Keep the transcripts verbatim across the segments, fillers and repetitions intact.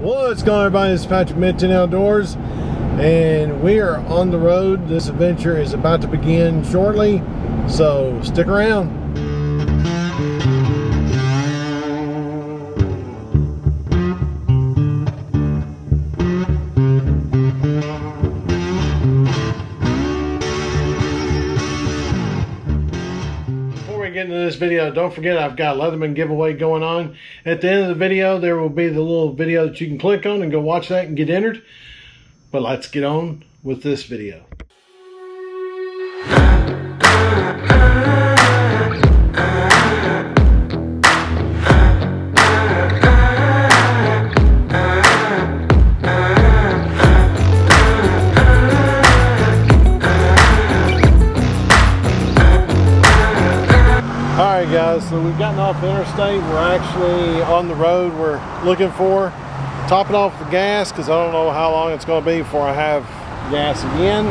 What's going on, everybody? It's Patrick Minton Outdoors, and we are on the road. This adventure is about to begin shortly, so stick around. This video, don't forget I've got a Leatherman giveaway going on. At the end of the video there will be the little video that you can click on and go watch that and get entered. But let's get on with this video. So we've gotten off the interstate. We're actually on the road. We're looking for topping off the gas because I don't know how long it's going to be before I have gas again.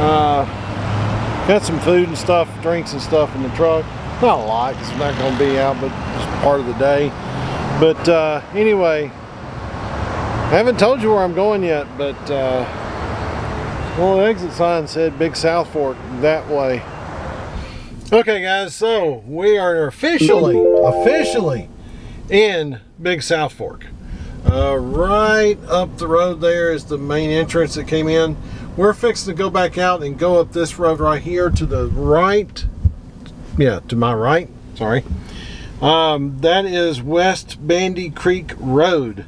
Uh, got some food and stuff, drinks and stuff in the truck. Not a lot because I'm not going to be out, but it's part of the day. But uh, anyway, I haven't told you where I'm going yet, but uh, well, the exit sign said Big South Fork that way. Okay guys, so we are officially, officially in Big South Fork. Uh, right up the road there is the main entrance that came in. We're fixing to go back out and go up this road right here to the right. Yeah, to my right, sorry. Um, that is West Bandy Creek Road.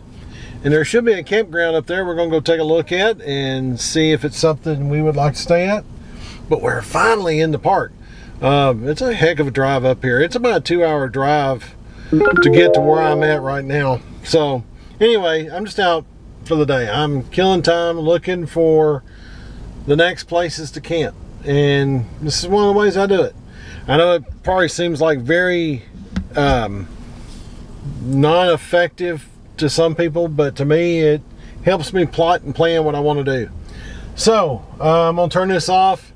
And there should be a campground up there we're going to go take a look at and see if it's something we would like to stay at. But we're finally in the park. Um, it's a heck of a drive up here. It's about a two hour drive to get to where I'm at right now. So anyway, I'm just out for the day. I'm killing time looking for the next places to camp. And this is one of the ways I do it. I know it probably seems like very um, non-effective to some people, but to me it helps me plot and plan what I want to do. So uh, I'm gonna turn this off.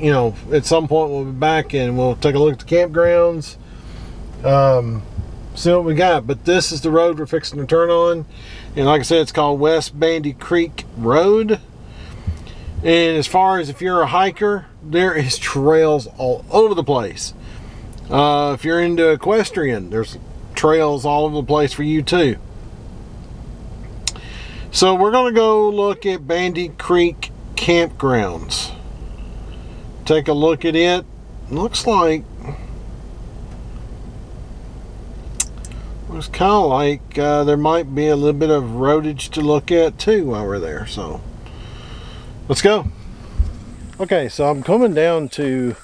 You know, at some point we'll be back and we'll take a look at the campgrounds, um, see what we got. But this is the road we're fixing to turn on, and like I said, it's called West Bandy Creek Road. And as far as if you're a hiker, there is trails all over the place. Uh, if you're into equestrian, there's trails all over the place for you too. So we're gonna go look at Bandy Creek Campgrounds. Take a look at it. Looks like it was kind of like uh, there might be a little bit of roadage to look at too while we're there. So let's go. Okay, so I'm coming down to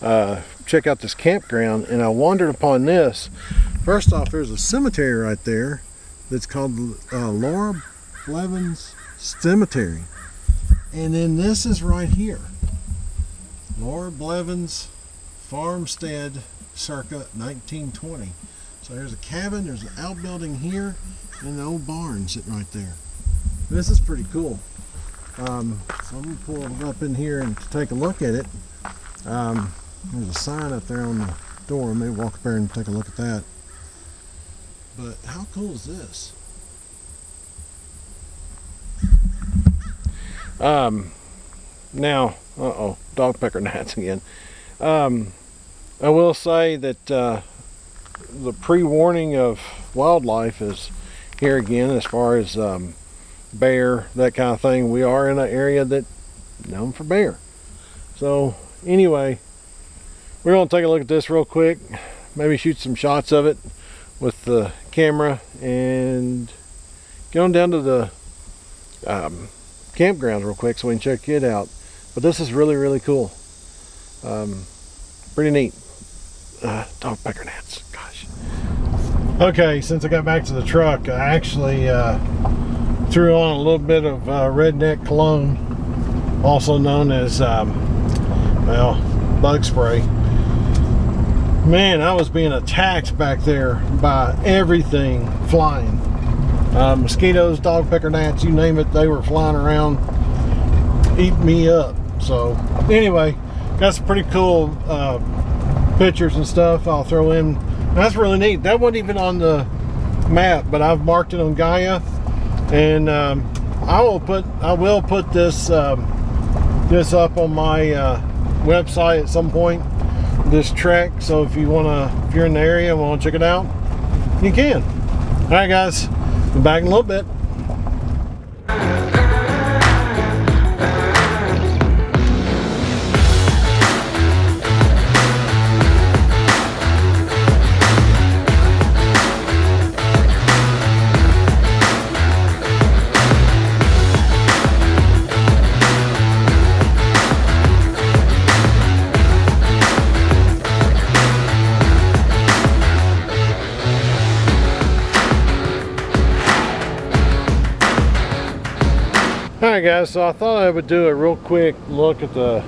uh, check out this campground, and I wandered upon this. First off, there's a cemetery right there that's called uh, Laura Blevins Cemetery, and then this is right here. Laura Blevins farmstead circa nineteen twenty. So there's a cabin, there's an outbuilding here, and an old barn sitting right there. This is pretty cool. Um, so I'm going to pull it up in here and take a look at it. Um, there's a sign up there on the door. I may walk up there and take a look at that. But how cool is this? Um, now... Uh-oh, dog pecker gnats again. Um, I will say that uh, the pre-warning of wildlife is here again as far as um, bear, that kind of thing. We are in an area that's known for bear. So anyway, we're going to take a look at this real quick. Maybe shoot some shots of it with the camera and get on down to the um, campground real quick so we can check it out. But this is really, really cool. Um, pretty neat. Uh, dog pecker gnats, gosh. Okay, since I got back to the truck, I actually uh, threw on a little bit of uh, redneck cologne, also known as, um, well, bug spray. Man, I was being attacked back there by everything flying. Uh, mosquitoes, dog pecker gnats, you name it, they were flying around, eating me up. So anyway, got some pretty cool uh, pictures and stuff I'll throw in. That's really neat. That wasn't even on the map, but I've marked it on Gaia, and um, I will put I will put this um, this up on my uh, website at some point. This trek, so if you wanna, if you're in the area and want to check it out, you can. All right, guys, be back in a little bit. Alright guys, so I thought I would do a real quick look at the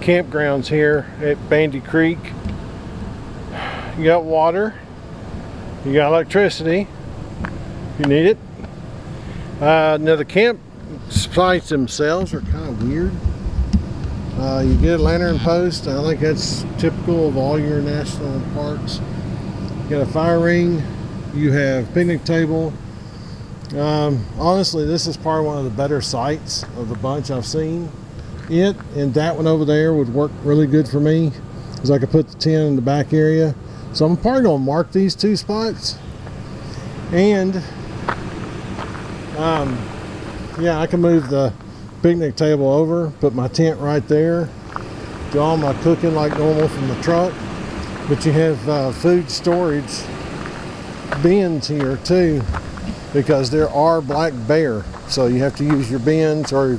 campgrounds here at Bandy Creek. You got water, you got electricity if you need it. Uh, now the camp sites themselves are kind of weird. Uh, you get a lantern post, I think that's typical of all your national parks. You got a fire ring, you have picnic table. Um, honestly, this is probably one of the better sites of the bunch I've seen. It and that one over there would work really good for me, because I could put the tent in the back area. So I'm probably going to mark these two spots. And um, yeah, I can move the picnic table over, put my tent right there, do all my cooking like normal from the truck. But you have uh, food storage bins here too, because there are black bear, so you have to use your bins or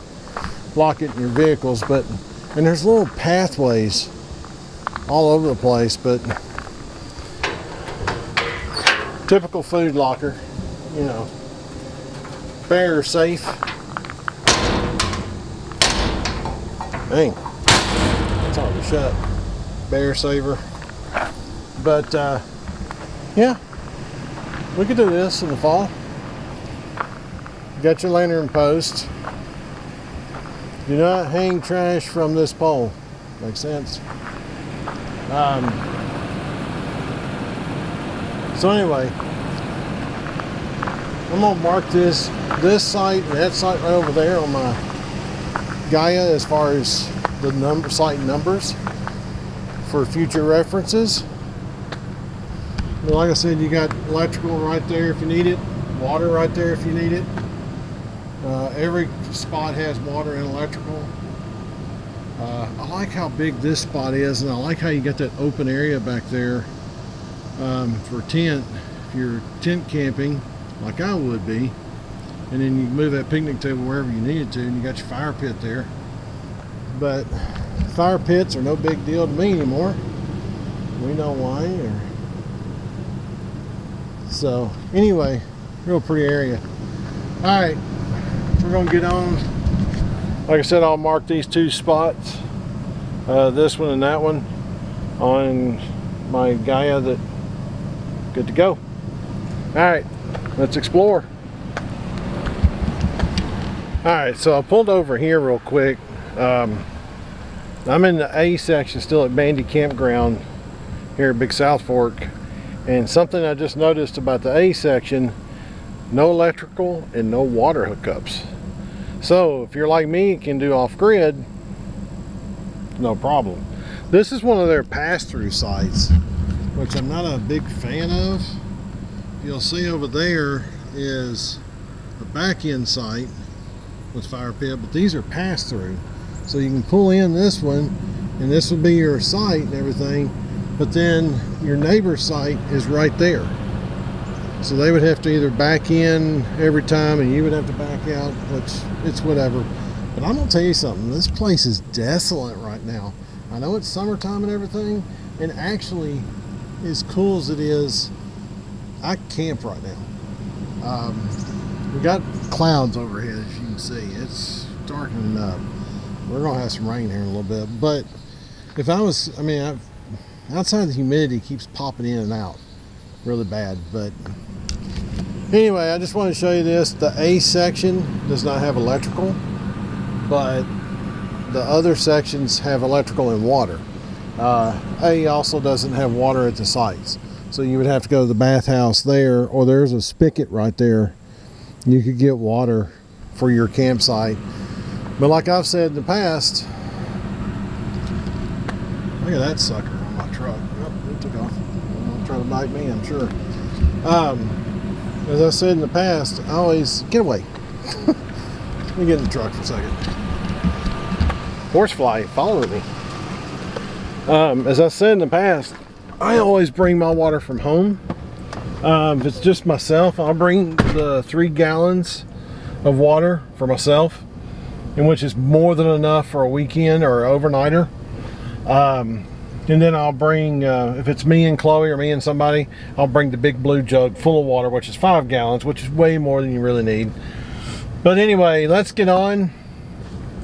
lock it in your vehicles. But and there's little pathways all over the place, but typical food locker, you know, bear safe. Dang, that's all to shut, bear saver. But uh, yeah, we could do this in the fall. You got your lantern post. Do not hang trash from this pole. Makes sense. Um, so anyway, I'm gonna mark this this site and that site right over there on my Gaia as far as the number site numbers for future references. But like I said, you got electrical right there if you need it, water right there if you need it. Uh, every spot has water and electrical. Uh, I like how big this spot is, and I like how you got that open area back there um, for tent. If you're tent camping, like I would be, and then you move that picnic table wherever you needed to, and you got your fire pit there. But fire pits are no big deal to me anymore. We know why. Or... So anyway, real pretty area. All right. We're gonna get on. Like I said, I'll mark these two spots, uh, this one and that one, on my Gaia. That good to go. All right, let's explore. All right, so I pulled over here real quick. Um, I'm in the A section still at Bandy Campground here at Big South Fork, and something I just noticed about the A section: no electrical and no water hookups. So if you're like me, can do off-grid, no problem. This is one of their pass-through sites, which I'm not a big fan of. You'll see over there is a back-end site with fire pit, but these are pass-through. So you can pull in this one, and this will be your site and everything, but then your neighbor's site is right there. So they would have to either back in every time and you would have to back out, which it's whatever. But I'm gonna tell you something, this place is desolate right now. I know it's summertime and everything, and actually, as cool as it is, I camp right now. Um, we got clouds overhead, as you can see. It's darkening up. We're gonna have some rain here in a little bit. But if I was, I mean, I've, outside the humidity keeps popping in and out really bad, but anyway, I just want to show you this. The A section does not have electrical, but the other sections have electrical and water. Uh, A also doesn't have water at the sites. So you would have to go to the bathhouse there, or there's a spigot right there. You could get water for your campsite. But like I've said in the past, look at that sucker on my truck. Oh, it took off. It'll try to bite me, I'm sure. Um, as I said in the past, I always, get away. Let me get in the truck for a second. Horsefly followed me. Um, as I said in the past, I always bring my water from home. Um, if it's just myself, I'll bring the three gallons of water for myself, and which is more than enough for a weekend or overnighter. Um, and then I'll bring, uh, if it's me and Chloe or me and somebody, I'll bring the big blue jug full of water, which is five gallons, which is way more than you really need. But anyway, let's get on.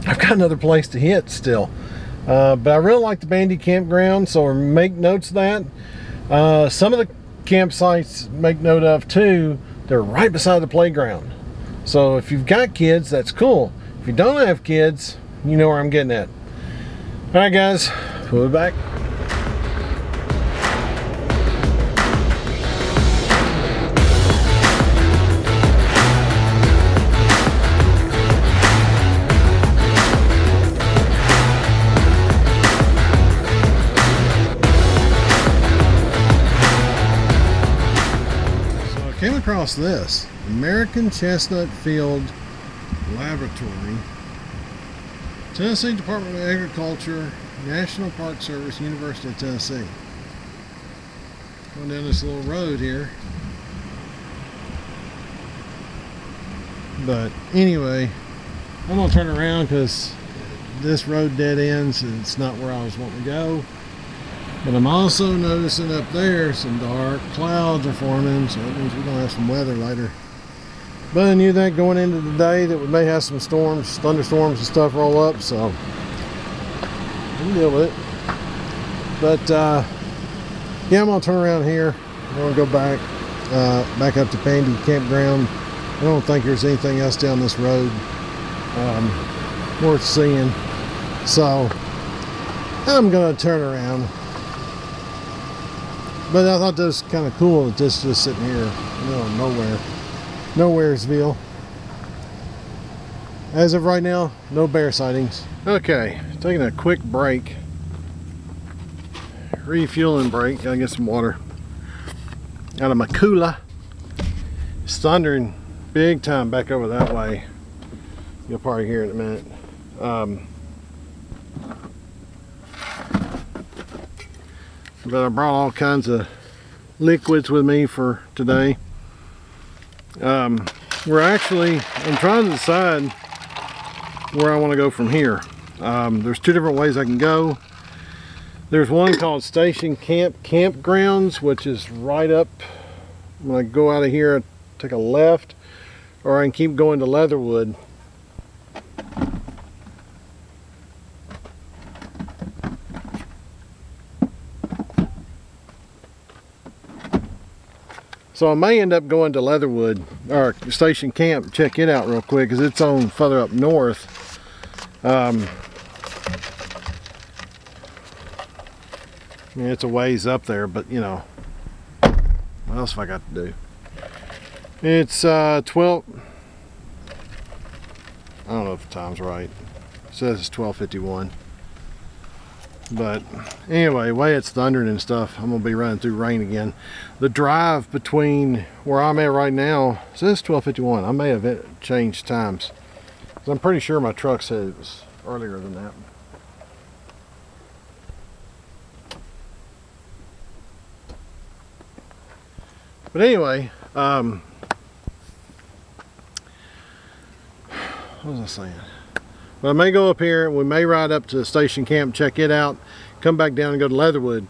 I've got another place to hit still. Uh, but I really like the Bandy Campground, so make notes of that. Uh, some of the campsites make note of too, they're right beside the playground. So if you've got kids, that's cool. If you don't have kids, you know where I'm getting at. All right, guys, we'll be back. Came across this American Chestnut Field Laboratory, Tennessee Department of Agriculture, National Park Service, University of Tennessee. Going down this little road here, but anyway, I'm gonna turn around because this road dead ends and it's not where I was wanting to go. But I'm also noticing up there some dark clouds are forming, so that means we're gonna have some weather later. But I knew that going into the day that we may have some storms, thunderstorms and stuff roll up, so we'll deal with it. But uh, yeah, I'm gonna turn around here. I'm gonna go back, uh, back up to Bandy Campground. I don't think there's anything else down this road um, worth seeing, so I'm gonna turn around. But I thought that was kind of cool that this just sitting here in the middle of nowhere. Nowheresville. As of right now, no bear sightings. Okay, taking a quick break. Refueling break. Gotta get some water out of my cooler. It's thundering big time back over that way. You'll probably hear it in a minute. Um, But I brought all kinds of liquids with me for today. Um, we're actually, I'm trying to decide where I want to go from here. Um, there's two different ways I can go. There's one called Station Camp Campgrounds, which is right up, when I go out of here, I take a left, or I can keep going to Leatherwood. So I may end up going to Leatherwood, or Station Camp, check it out real quick, because it's on further up north. Um, I mean, it's a ways up there, but you know, what else have I got to do? It's uh, twelve, I don't know if the time's right. It says it's twelve fifty-one. But anyway, way it's thundering and stuff, I'm gonna be running through rain again. The drive between where I'm at right now, so this is twelve fifty-one. I may have changed times, because I'm pretty sure my truck said it was earlier than that. But anyway, um, what was I saying? Well, I may go up here, we may ride up to Station Camp, check it out, come back down and go to Leatherwood.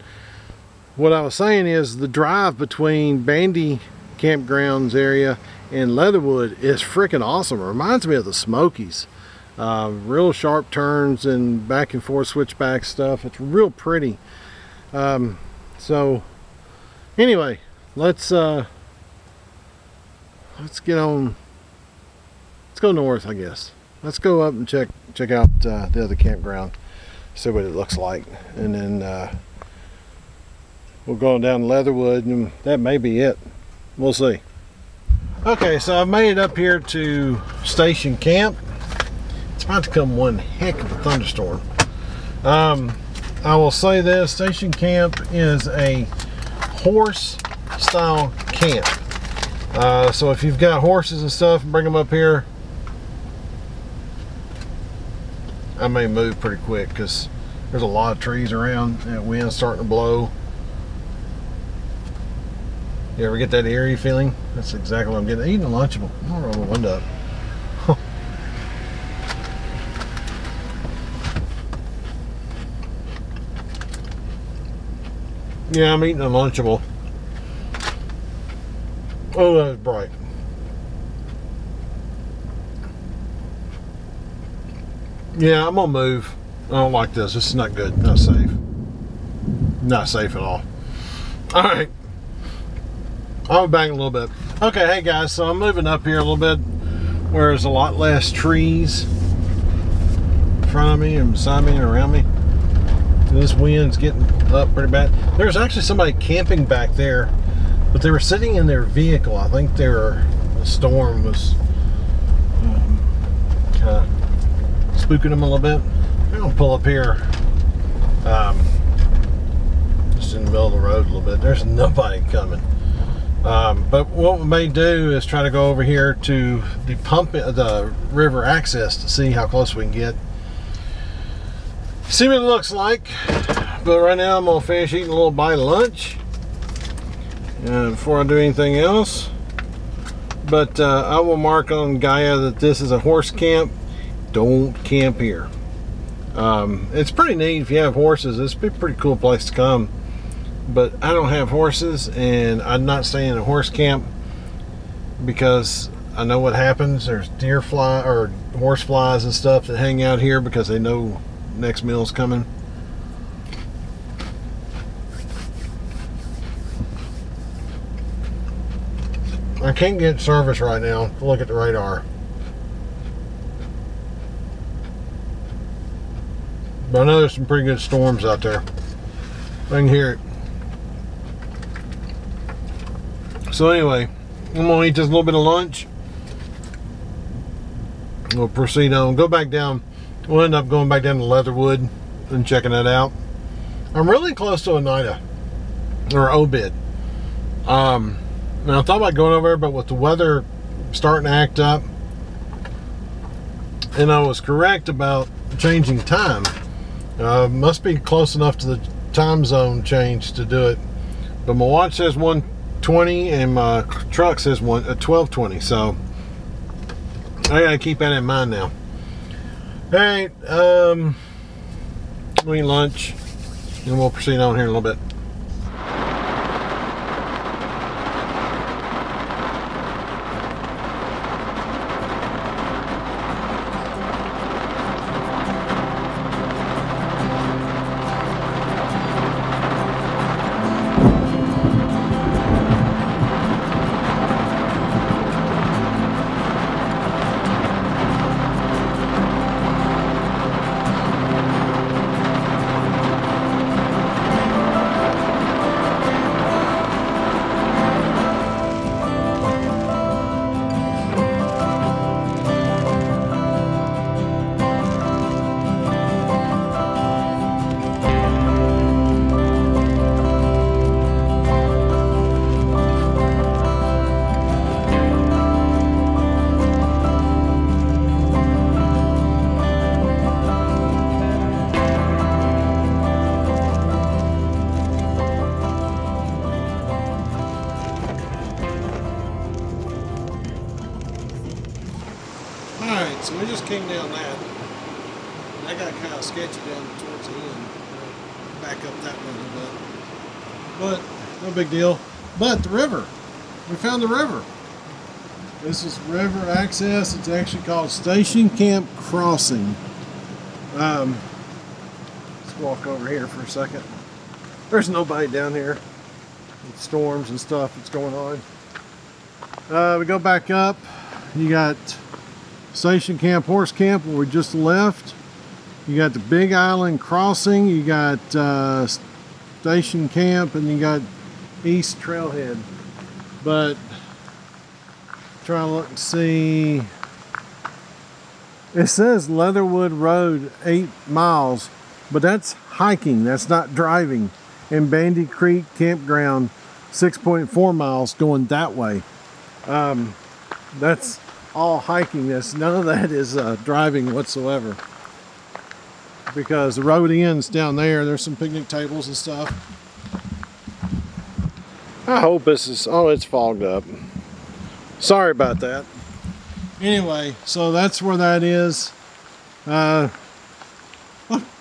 What I was saying is the drive between Bandy Campgrounds area and Leatherwood is freaking awesome. It reminds me of the Smokies. Uh, real sharp turns and back and forth switchback stuff. It's real pretty. Um, so anyway, let's uh, let's get on. Let's go north, I guess. Let's go up and check check out uh, the other campground, see what it looks like, and then uh, we're going down Leatherwood, and that may be it. We'll see. Okay, so I've made it up here to Station Camp. It's about to come one heck of a thunderstorm. Um, I will say this, Station Camp is a horse style camp. Uh, so if you've got horses and stuff, bring them up here. I may move pretty quick because there's a lot of trees around and the wind's starting to blow. You ever get that eerie feeling? That's exactly what I'm getting. Eating a Lunchable. I'm gonna roll the window up. Yeah, I'm eating a Lunchable. Oh, that was bright. Yeah, I'm gonna move. I don't like this. This is not good. Not safe. Not safe at all. All right. I'll be back in a little bit. Okay, hey guys. So I'm moving up here a little bit where there's a lot less trees in front of me and beside me and around me. This wind's getting up pretty bad. There's actually somebody camping back there, but they were sitting in their vehicle. I think they were, the storm was um, kind of spooking them a little bit. I'm gonna pull up here um, just in the middle of the road a little bit. There's nobody coming. Um, but what we may do is try to go over here to the pump, the river access, to see how close we can get. See what it looks like. But right now I'm gonna finish eating a little bite of lunch uh, before I do anything else. But uh, I will mark on Gaia that this is a horse camp. Don't camp here. Um, it's pretty neat if you have horses. It's a pretty cool place to come. But I don't have horses, and I'm not staying in a horse camp because I know what happens. There's deer fly or horse flies and stuff that hang out here because they know next meal's coming. I can't get service right now to look at the radar, but I know there's some pretty good storms out there. I can hear it. So anyway, I'm gonna eat just a little bit of lunch. We'll proceed on, go back down. We'll end up going back down to Leatherwood and checking that out. I'm really close to Oneida or Obid. Um, Now, I thought about going over there, but with the weather starting to act up, and I was correct about changing time. Uh, must be close enough to the time zone change to do it. But my watch says one twenty, and my truck says one, uh, twelve twenty, so I gotta keep that in mind now. All right, um, we'll eat lunch, and we'll proceed on here in a little bit. So we just came down that. That got kind of sketchy down towards the end. Back up that one a little bit. But, no big deal. But the river. We found the river. This is river access. It's actually called Station Camp Crossing. Um, let's walk over here for a second. There's nobody down here. With storms and stuff that's going on. Uh, we go back up. You got Station Camp Horse Camp where we just left. You got the Big Island Crossing. You got uh, Station Camp, and you got East Trailhead. But try to look and see. It says Leatherwood Road, eight miles, but that's hiking, that's not driving. And Bandy Creek Campground, six point four miles going that way. Um, that's all hiking. That's, none of that is uh, driving whatsoever. Because the road ends down there. There's some picnic tables and stuff. I hope this is, oh, it's fogged up. Sorry about that. Anyway, so that's where that is. Uh,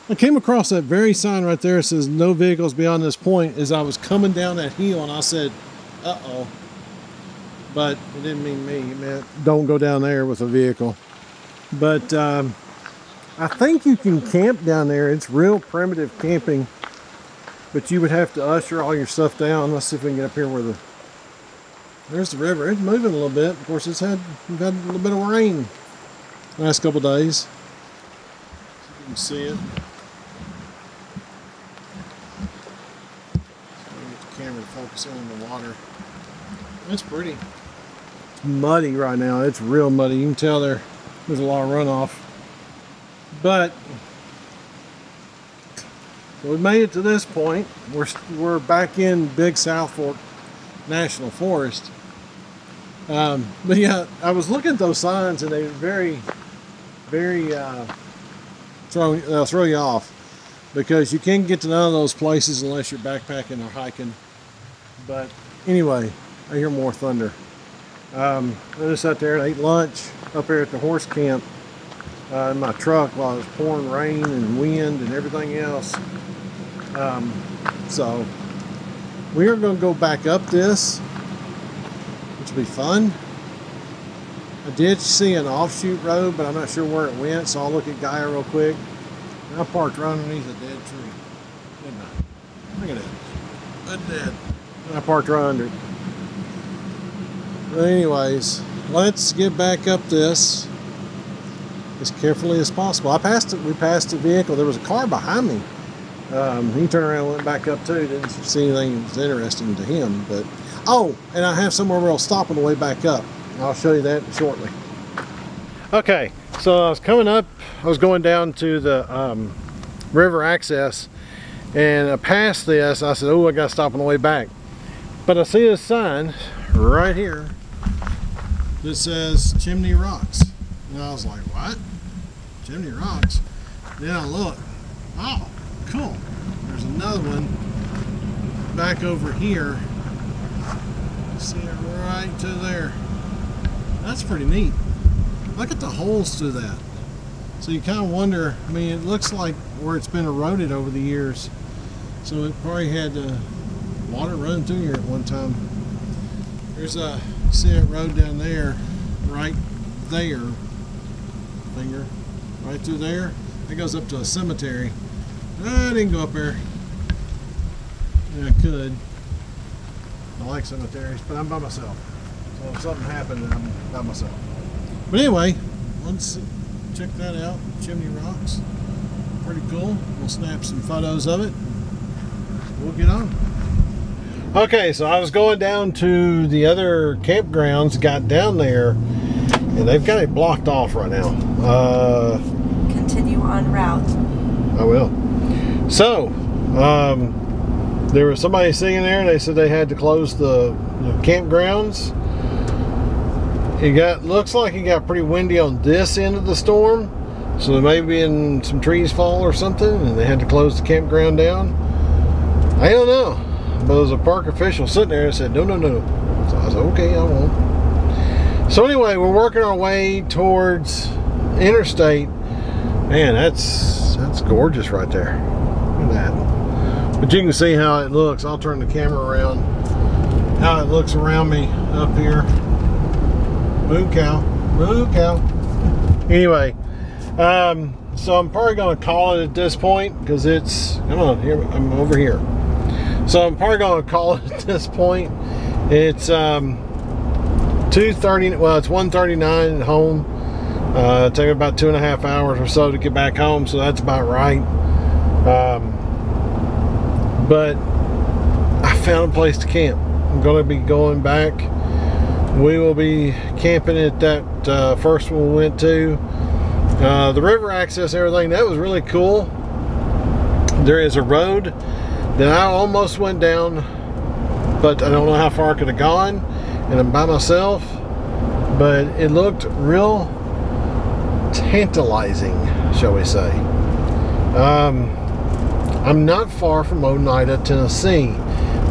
I came across that very sign right there. It says no vehicles beyond this point as I was coming down that hill, and I said, uh-oh. But it didn't mean me. It meant don't go down there with a vehicle. But um, I think you can camp down there. It's real primitive camping, but you would have to usher all your stuff down. Let's see if we can get up here where the, there's the river. It's moving a little bit. Of course, it's had, we've had a little bit of rain the last couple days. You can see it. Get the camera to focus in on the water. It's pretty. It's muddy right now. It's real muddy. You can tell there, there's a lot of runoff. But we made it to this point. We're, we're back in Big South Fork National Forest. Um, but yeah, I was looking at those signs and they were very, very, uh, throw, they'll throw you off, because you can't get to none of those places unless you're backpacking or hiking. But anyway, I hear more thunder. Um, I was out there and ate lunch up here at the horse camp uh, in my truck while it was pouring rain and wind and everything else. Um, so we are going to go back up this, which will be fun. I did see an offshoot road, but I'm not sure where it went, so I'll look at Gaia real quick. And I parked right underneath a dead tree, didn't I? Look at that. Undead. And I parked right under it. But anyways, let's get back up this as carefully as possible. I passed it. We passed a vehicle. There was a car behind me. Um, he turned around and went back up too. Didn't see anything that was interesting to him. But oh, and I have somewhere where I'll stop on the way back up. I'll show you that shortly. Okay, so I was coming up. I was going down to the um, river access, and I passed this. I said, "Oh, I got to stop on the way back." But I see this sign right here that says Chimney Rocks, and I was like, "What? Chimney Rocks?" Then I look. Oh, cool. There's another one back over here. See it right to there. That's pretty neat. Look at the holes through that. So you kind of wonder, I mean, it looks like where it's been eroded over the years. So it probably had uh, water running through here at one time. There's a, you see that road down there, right there, finger, right through there. That goes up to a cemetery. I didn't go up there. Yeah, I could. I like cemeteries, but I'm by myself. Well, if something happened, and I'm by myself. But anyway, let's check that out. Chimney Rocks. Pretty cool. We'll snap some photos of it. We'll get on. Okay, so I was going down to the other campgrounds, got down there, and they've got it blocked off right now. Uh, Continue on route. I will. So, um, there was somebody singing there, and they said they had to close the, the campgrounds. It got, looks like it got pretty windy on this end of the storm, so there may be in some trees fall or something, and they had to close the campground down. I don't know, but there was a park official sitting there and said, no, no, no. So I was like, okay, I won't. So anyway, we're working our way towards interstate. Man, that's that's gorgeous right there. Look at that. But you can see how it looks. I'll turn the camera around, how it looks around me up here. Moo cow, moo cow. Anyway, um, so I'm probably going to call it at this point because it's, come on, here, I'm over here. So I'm probably going to call it at this point. It's um, two thirty, well, it's one thirty-nine at home. Uh, it took about two and a half hours or so to get back home, so that's about right. Um, but found a place to camp. I'm going to be going back. We will be camping at that uh, first one we went to. Uh, the river access and everything, that was really cool. There is a road that I almost went down, but I don't know how far I could have gone, and I'm by myself, but it looked real tantalizing, shall we say. Um, I'm not far from Oneida, Tennessee,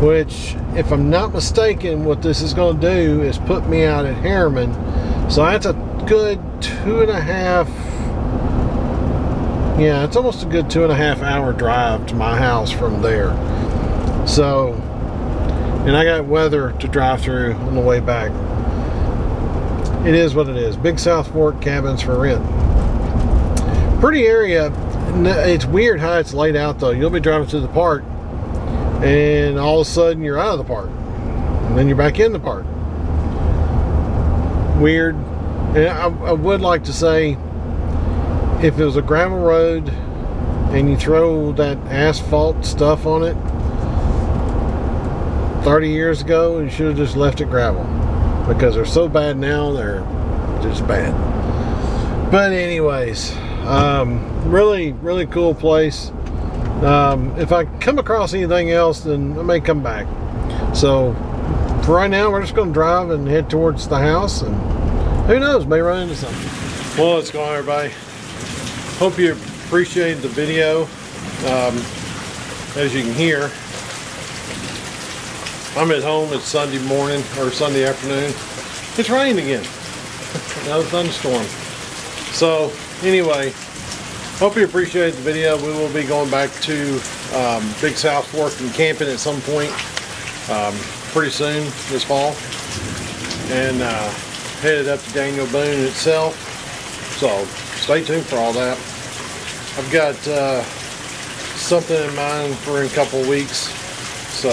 which, if I'm not mistaken, what this is going to do is put me out at Harriman. So that's a good two and a half, yeah, it's almost a good two and a half hour drive to my house from there. So, and I got weather to drive through on the way back. It is what it is. Big South Fork cabins for rent. Pretty area. It's weird how it's laid out though. You'll be driving through the park and all of a sudden you're out of the park. And then you're back in the park. Weird. And I, I would like to say, if it was a gravel road and you throw that asphalt stuff on it, thirty years ago, you should have just left it gravel, because they're so bad now, they're just bad. But anyways, um, really, really cool place. Um, if I come across anything else, then I may come back. So for right now, we're just going to drive and head towards the house, and who knows, may run into something. Well, what's going on, everybody? Hope you appreciated the video. Um, as you can hear, I'm at home. It's Sunday morning or Sunday afternoon. It's rained again. Another thunderstorm. So anyway, hope you appreciated the video. We will be going back to um, Big South Fork and camping at some point um, pretty soon this fall, and uh, headed up to Daniel Boone itself. So stay tuned for all that. I've got uh, something in mind for in a couple of weeks, so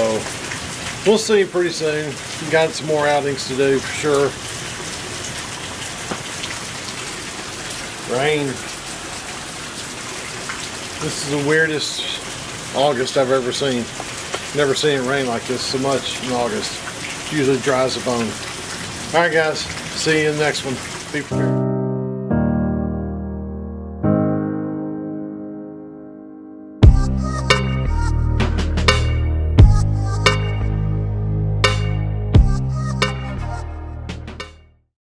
we'll see you pretty soon. Got some more outings to do for sure. Rain. This is the weirdest August I've ever seen. Never seen it rain like this so much in August. It usually dries the bone. All right, guys. See you in the next one. Be prepared.